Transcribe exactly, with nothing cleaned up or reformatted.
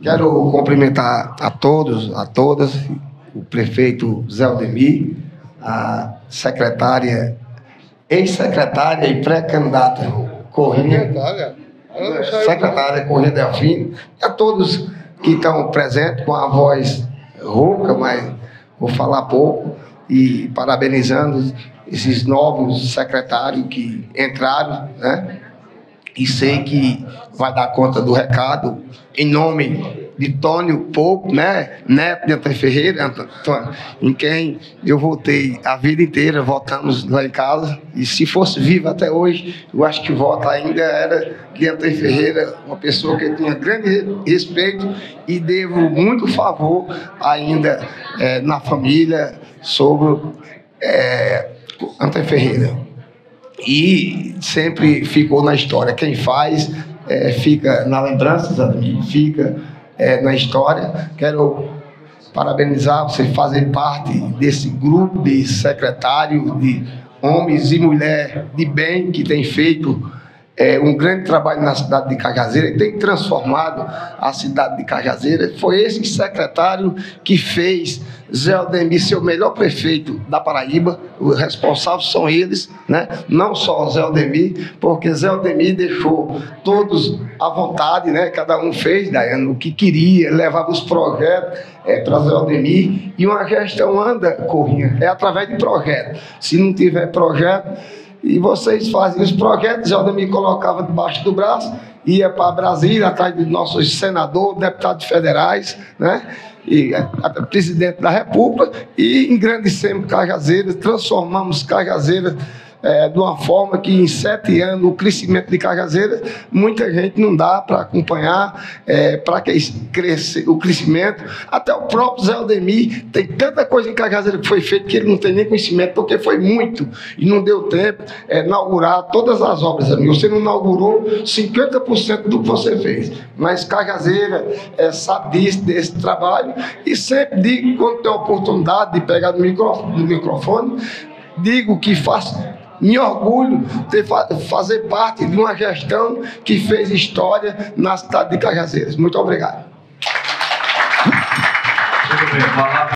Quero cumprimentar a todos, a todas, o prefeito Zé Aldemir, a secretária, ex-secretária e pré-candidata Corrinha, secretária Corrinha Delfino, e a todos que estão presentes com a voz rouca, mas vou falar pouco, e parabenizando esses novos secretários que entraram, né? E sei que vai dar conta do recado, em nome de Tônio, Pouco, né? Neto de Antônio Ferreira, Antônio, em quem eu votei a vida inteira, votamos lá em casa, e se fosse vivo até hoje, eu acho que voto ainda era de Antônio Ferreira, uma pessoa que eu tinha grande respeito e devo muito favor ainda é, na família sobre é, Antônio Ferreira. E sempre ficou na história. Quem faz é, fica na lembrança, fica é, na história. Quero parabenizar você fazer parte desse grupo de secretários, de homens e mulheres de bem que tem feito é, um grande trabalho na cidade de Cajazeiras e tem transformado a cidade de Cajazeiras. Foi esse secretário que fez Zé Aldemir ser o melhor prefeito da Paraíba, os responsáveis são eles, né? Não só o Zé Aldemir, porque Zé Aldemir deixou todos à vontade, né? Cada um fez, Dayana, o que queria, levava os projetos é, para Zé Aldemir, e uma gestão anda, Corrinha, é através de projetos. Se não tiver projeto, e vocês fazem os projetos, Zé Aldemir colocava debaixo do braço, ia para Brasília, atrás dos nossos senadores, deputados federais, né? E a, a presidente da República, e engrandecemos Cajazeiras, transformamos Cajazeiras é, de uma forma que em sete anos o crescimento de Cajazeiras muita gente não dá para acompanhar, é, para que cresça o crescimento. Até o próprio Zé Aldemir tem tanta coisa em Cajazeiras que foi feita que ele não tem nem conhecimento, porque foi muito e não deu tempo é, inaugurar todas as obras, amigo. Você não inaugurou cinquenta por cento do que você fez, mas Cajazeiras é, sabe disso, desse trabalho, e sempre digo, quando tem a oportunidade de pegar no microfone, no microfone digo que faço. Me orgulho de fazer parte de uma gestão que fez história na cidade de Cajazeiras. Muito obrigado.